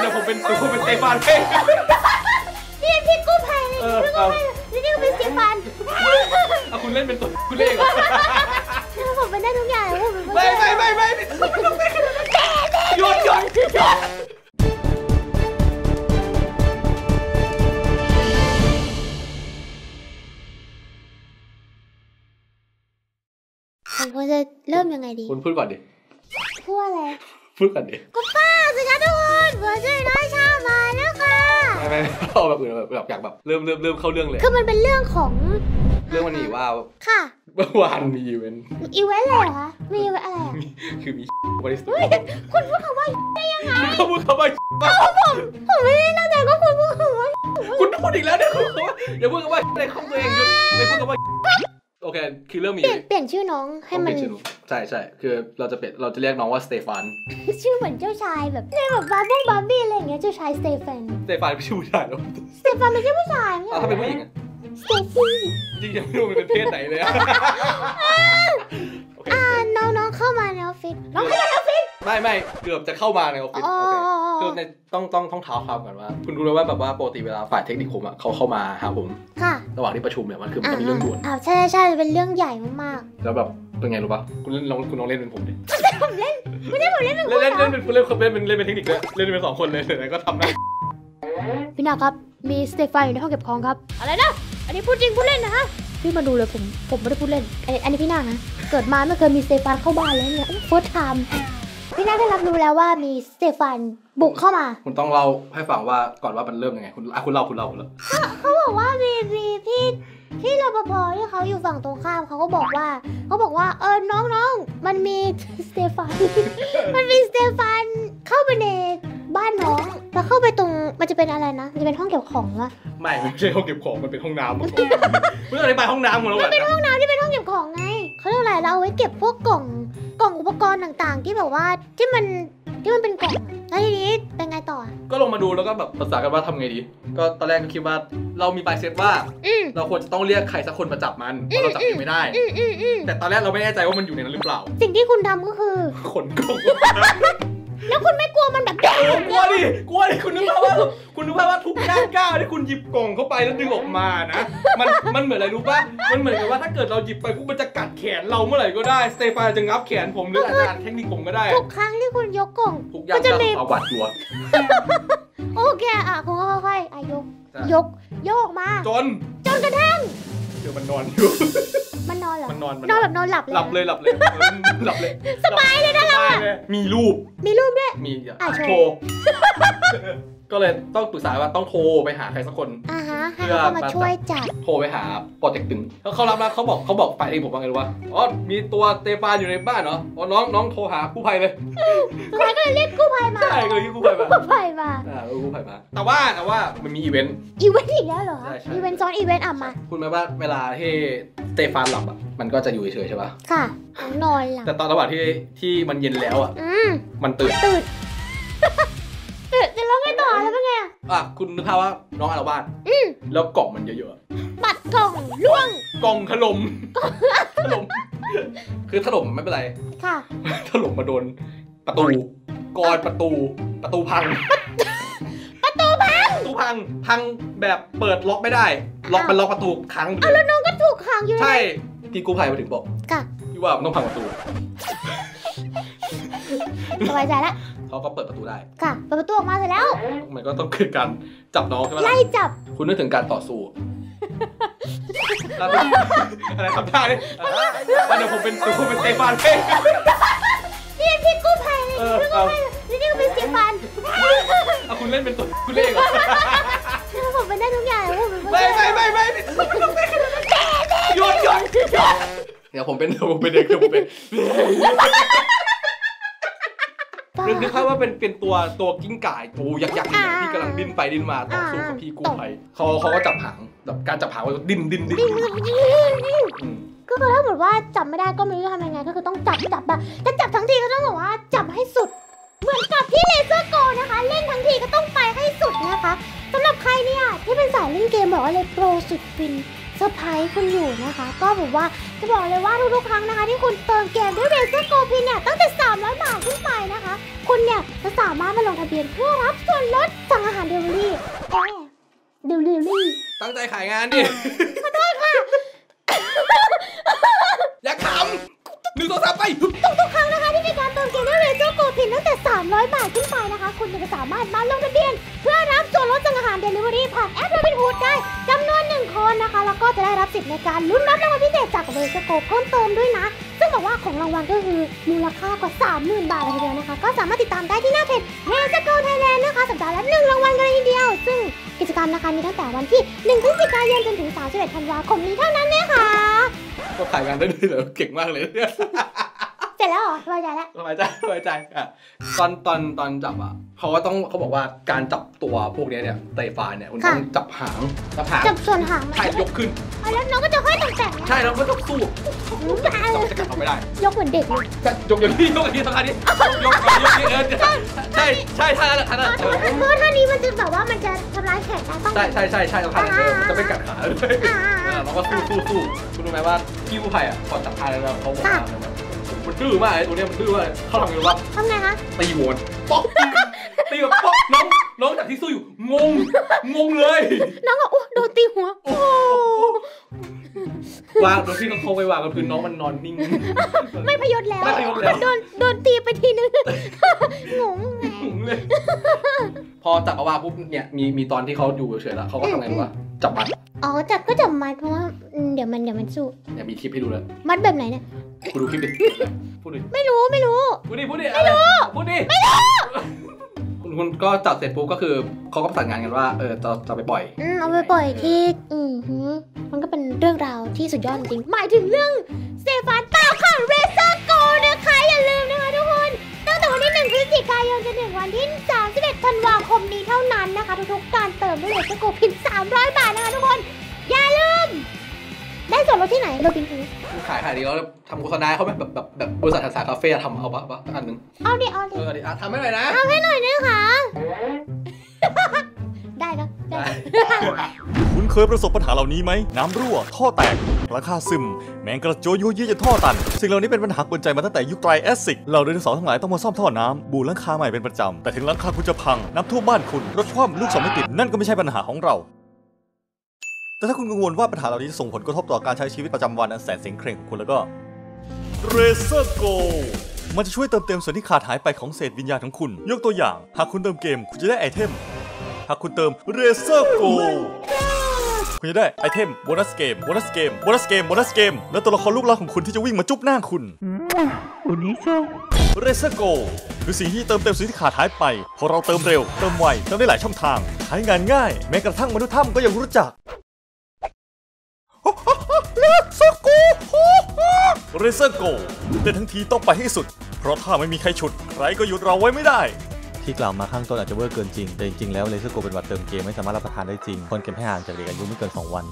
เดี๋ยวผมเป็นตัวเป็นเตะฟันให้นี่พี่กู้ภัยเลยพี่กู้ภัยนี่ก็เป็นเตะฟันเอาคุณเล่นเป็นตัวคุณเล่นเหรอผมเป็นได้ทุกอย่างไม่หยุดผมควรจะเริ่มยังไงดีคุณพูดก่อนดิพูดอะไรพูดก่อนดิก็ป้าสิคะทุกคนผมชื่อน้อยชาบานนะคะไม่เอาแบบอื่นแบบอยากแบบเริ่มเข้าเรื่องเลยคือมันเป็นเรื่องของเรื่องวันนี้ว่าค่ะเมื่อวานมีอีเวนต์อะไรเหรอคะมีอีเวนต์อะไรคือมีบริษัทคุณพูดคำว่าได้ยังไงคุณพูดคำว่าผมไม่ได้ตั้งใจก็คุณพูดคำว่าคุณพูดอีกแล้วเนี่ยคุณพูดอย่าพูดคำว่าในของตัวเองหยุดไม่พูดคำว่าโอเคคือเริ่มมีเปลี่ยนชื่อน้องให้มันใช่คือเราจะเรียกน้องว่าสเตฟานชื่อเหมือนเจ้าชายแบบในแบบบาร์บี้อะไรอย่างเงี้ยเจ้าชายสเตฟานไม่ใช่ผู้ชายหรอสเตฟานไม่ใช่ผู้ชายถ้าเป็นผู้หญิงสเตฟี่จริงยังไม่รู้มันเป็นเพศไหนเลยน้องเข้ามาในออฟฟิศน้องเข้ามาในออฟฟิศไม่เกือบจะเข้ามาในออฟฟิศคือในต้องเท้าความก่อนว่าคุณรู้แล้วว่าแบบว่าปกติเวลาฝ่ายเทคนิคผมอ่ะเขาเข้ามาหาผมค่ะระหว่างที่ประชุมเนี่ยมันคือมันมีเรื่องด่วนอ้าวใช่เป็นเรื่องใหญ่มากๆแล้วแบบเป็นไงรู้ป่ะคุณลองเล่นเป็นผมดิผมเล่นไม่ได้ผมเล่นเป็นคนเล่นเป็นเทคนิคเลยเล่นเป็นสองคนเลยไหนก็ทำได้พี่นาครับมีสเตฟานอยู่ในห้องเก็บของครับอะไรนะอันนี้พูดจริงพูดเล่นนะฮะพี่มาดูเลยผมไม่ได้พูดเล่นอันนี้พี่นานะเกิดมาไม่เคยมีสเตฟานเข้าบ้านเลยเนี่ยเฟิร์สไทม์พี่นาได้รับรู้แล้วว่ามีสเตฟานบุกเข้ามาคุณต้องเล่าให้ฟังว่าก่อนว่ามันเริ่มยังไงคุณเล่าเขาบอกว่ามีพี่รปภที่เขาอยู่ฝั่งตรงข้ามเขาก็บอกว่าน้องมันมีสเตฟานเข้าไปในบ้านน้องแล้วเข้าไปตรงมันจะเป็นอะไรนะมันจะเป็นห้องเก็บของวะไม่ใช่ห้องเก็บของมันเป็นห้องน้ำเมื่ออธิบายห้องน้ำของเรามันเป็นห้องน้ำที่เป็นห้องเก็บของไงเขาเรียกอะไรเราเอาไว้เก็บพวกกล่องอุปกรณ์ต่างๆที่แบบว่าที่มันเป็นกล่องแล้วทีนี้เป็นไงต่อก็ลงมาดูแล้วก็แบบปรึกษากันว่าทำไงดีก็ตอนแรกก็คิดว่าเรามีปลายเซตว่าเราควรจะต้องเรียกใครสักคนมาจับมันเพราะเราจับมันไม่ได้แต่ตอนแรกเราไม่แน่ใจว่ามันอยู่ในนั้นหรือเปล่าสิ่งที่คุณทำก็คือขนกล่องแล้วคุณไม่กลัวมันแบบกลัวดิคุณนึกว่าทุกด้านก้าวที่คุณหยิบกล่องเข้าไปแล้วดึงออกมานะมันเหมือนอะไรรู้ป่ะมันเหมือนกับว่าถ้าเกิดเราหยิบไปพวกมันจะกัดแขนเราเมื่อไหร่ก็ได้สเตฟานจะงับแขนผมหรืออาจารย์เทคนิคผมก็ได้ทุกครั้งที่คุณยกกล่องก็จะมีประวัติตัวโอเคอ่ะคุณก็ค่อยๆยกมาจนกระทั่งเดี๋ยวมันนอนอยู่มันนอนเหรอมันนอนแบบนอนหลับเลยสบายเลยนะเรามีรูปด้วยมีอ่ะโชว์ก็เลยต้องปรึกษาว่าต้องโทรไปหาใครสักคนเพื่อมาช่วยจับโทรไปหาปอเต็กตึงแล้วเขารับแล้วเขาบอกไปเองผมว่าไงรู้ป่ะอ๋อมีตัวสเตฟานอยู่ในบ้านเหรออ๋อน้องโทรหากู้ภัยเลยกู้ภัยก็เลยเรียกกู้ภัยมาใช่ก็เลยเรียกกู้ภัยมาแต่ว่ามันมีอีเวนต์อีกแล้วเหรออีเวนต์ซ้อนอีเวนต์อ่ะมาคุณแม่ว่าเวลาที่สเตฟานหลับอ่ะมันก็จะอยู่เฉยใช่ป่ะค่ะนอนหลับแต่ตอนระหว่างที่มันเย็นแล้วอ่ะมันตื่นแล้วไงต่อแล้วเป็นไงอ่ะคุณนึกภาพว่าน้องอารวาสแล้วกล่องมันเยอะๆปัดกล่องล่วงกล่องถล่มคือถล่มไม่เป็นไรค่ะถล่มมาโดนประตูกรประตูพังประตูพังแบบเปิดล็อกไม่ได้ล็อกประตูค้างอยู่แล้วน้องก็ถูกค้างอยู่ใช่ที่กู้ภัยมาถึงบอกค่ะที่ว่ามันต้องพังประตูสบายใจแล้วเขาก็เปิดประตูได้ค่ะเปิดประตูออกมาเสร็จแล้วมันก็ต้องคือการจับน้องใช่ไหมไล่จับคุณนึกถึงการต่อสู้อะไรทำท่าเนี่ยวันเดี๋ยวผมเป็นสเตฟานเองนี่พี่กู้ภัยนี่ก็เป็นสเตฟานเอาคุณเล่นเป็นตัวคุณเล่นเหรอผมเป็นได้ทุกอย่างไม่หยุดเดี๋ยวผมเป็นเด็กนึกภาพว่าเป็นตัวกิ้งก่ายตัวยักษ์ที่กำลังดิ้นไปดิ้นมาต่อสู้กับพี่กู้ภัยเขาก็จับหางแบบการจับหางว่าดิ้นก็คือถ้าเหมือนว่าจับไม่ได้ก็ไม่รู้จะทำยังไงก็คือต้องจับแบบจะจับทั้งทีก็ต้องบอกว่าจับให้สุดเหมือนกับที่เลเซอร์โกนะคะเล่นทั้งทีก็ต้องไปให้สุดนะคะสำหรับใครเนี่ยที่เป็นสายเล่นเกมบอกเลยโปรสุดฟินเซอร์ไพรส์คุณอยู่นะคะก็บอกว่าจะบอกเลยว่าทุกๆครั้งนะคะที่คุณเติมเกมด้วยเรเซอร์โกพินเนี่ยตั้งแต่300 บาทขึ้นไปนะคะคุณเนี่ยจะสามารถมาลงทะเบียนเพื่อรับส่วนลด ตั้งใจขายงานดิขอโทษค่ะอย่าขำ1 2 3ไปทุกครั้งนะคะที่มีการเติมเกมด้วยเรโจโกพินตั้งแต่300บาทขึ้นไปนะคะคุณจะสามารถมาลงทะเบียนเพื่อรับส่วนลดสั่งอาหาร Delivery ผ่านแอป Robinhood ได้จำนวน1คนนะคะแล้วก็จะได้รับสิทธิ์ในการลุ้นรับรางวัลพิเศษจากเรโจโกเพิ่มเติมด้วยนะซึ่งบอกว่าของรางวัลก็คือมูลค่ากว่า 30,000 บาทเลยทีเดียวนะคะก็สามารถติดตามได้ที่หน้าเพจ Rejogo Thailand นะคะสัปดาห์ละ1รางวัลกันเลยทีเดียวซึ่งกิจกรรมนะคะมีตั้งแต่วันที่1พฤศจิกายนจนถึง31ธันวาคมนี้เท่านั้นนะคะก็ขายงานได้เลยเหรอเก่งมากเลยเนี่ยเสร็จแล้วเหรอสบายใจแล้วสบายใจอ่ะตอนจับอ่ะเขาบอกว่าการจับตัวพวกนี้เนี่ยไตฟานเนี่ยคุณต้องจับหางจับส่วนหางถ่ายยกขึ้นแล้วน้องก็จะค่อยแต่งใช่แล้วก็ต้องสู้จับจะกัดเอาไม่ได้ยกเหมือนเด็กเลยยกอย่างนี้ยกอย่างนี้ท่านี้ยกอย่างนี้ใช่ท่านั้นเพราะท่านี้มันจะแบบว่ามันจะทำร้ายแขนได้ใช่ท่านี้จะไม่กัดขาเลยเราก็สู้คุณรู้ไหมว่าพี่กู้ภัยอ่ะก่อนจับท่าแล้วเขาบอกมันดื้อมากไอ้ตัวเนี้ยมันดื้อมากเขาทำยังไงวะทำไงคะตีโหดป๊อกตีแบบป๊อกน้องจากที่สู้อยู่งงเลยน้องอ่ะโดนตีหัววางโดนที่น้องเขาไปวางกับพื้นน้องมันนอนนิ่งไม่พยศแล้วโดนตีไปทีนึงงงเลยพอจับเอาว่าปุ๊บเนี่ยมีตอนที่เขาอยู่เฉยๆแล้วเขาก็ทำไงวะจับมัดอ๋อจับก็จับมัดเพราะว่าเดี๋ยวมันสู้เนี่ยมีคลิปให้ดูเลยมัดแบบไหนเนี่ยกูดูคลิปดิพูดดิไม่รู้พูดดิคุณก็จับเสร็จปุ๊บก็คือเขาก็ประสานงานกันว่าจะไปปล่อยเอาไปปล่อยที่มันก็เป็นเรื่องราวที่สุดยอดจริงหมายถึงเรื่องเซฟานเปล่าค่ะเรโจโกนะคะอย่าลืมนะคะทุกคนตั้งแต่วันที่1พฤศจิกายนจนถึงวันที่31ธันวาคมนี้เท่านั้นนะคะทุกๆการเติมด้วยเรโจโกพิน300บาทนะคะทุกคนอย่าลืมได้ส่วนลดที่ไหนโรบินฮูดขายดีแล้วทำโฆษณาเขาแบบบริษัทสาคาเฟ่ทำเอาปะอันหนึ่งเอาดิทำให้หน่อยนะทำให้หน่อยนึงค่ะได้นะคุณเคยประสบปัญหาเหล่านี้ไหมน้ำรั่วท่อแตกราคาซึมแมงกระโจนยุ่ยเยอะจนท่อตันสิ่งเหล่านี้เป็นปัญหากวนใจมาตั้งแต่ยุคไตรแอสซิกเหล่าไดโนเสาร์ทั้งหลายต้องมาซ่อมท่อน้ำบูรณาคาใหม่เป็นประจำแต่ถึงหลังคาคุณจะพังน้ำท่วมบ้านคุณรถคว่ำลูกศรไม่ติดนั่นก็ไม่ใช่ปัญหาของเราแต่ถ้าคุณกังวลว่าปัญหาเหล่านี้จะส่งผลกระทบต่อการใช้ชีวิตประจำวันอันแสนเสียงเคร่งของคุณแล้วก็เรโจโกมันจะช่วยเติมเต็มส่วนที่ขาดหายไปของเศษวิญญาณของคุณยกตัวอย่างหากคุณเติมเกมคุณจะได้ไอเทมหากคุณเติมเรโจโกคุณจะได้ไอเทมโบนัสเกมและตัวละครลูกหลานของคุณที่จะวิ่งมาจุ๊บหน้าคุณอันนี้เจ้าเรโจโกคือสิ่งที่เติมเต็มสิ่งที่ขาดหายไปพอเราเติมเร็วเติมไวเติมได้หลายช่องทางใช้งานง่ายแม้กระทั่งมนุษย์ถ้ำก็ยังรู้จักเรโจโกแต่ทั้งทีต้องไปให้สุดเพราะถ้าไม่มีใครฉุดใครก็หยุดเราไว้ไม่ได้ที่กล่าวมาข้างต้นอาจจะเวอร์เกินจริงแต่จริงๆแล้วเรโจโกเป็นบัตรเติมเกมไม่สามารถรับประทานได้จริงคนเกมให้ห่างจากเด็กอายุไม่เกิน2 วัน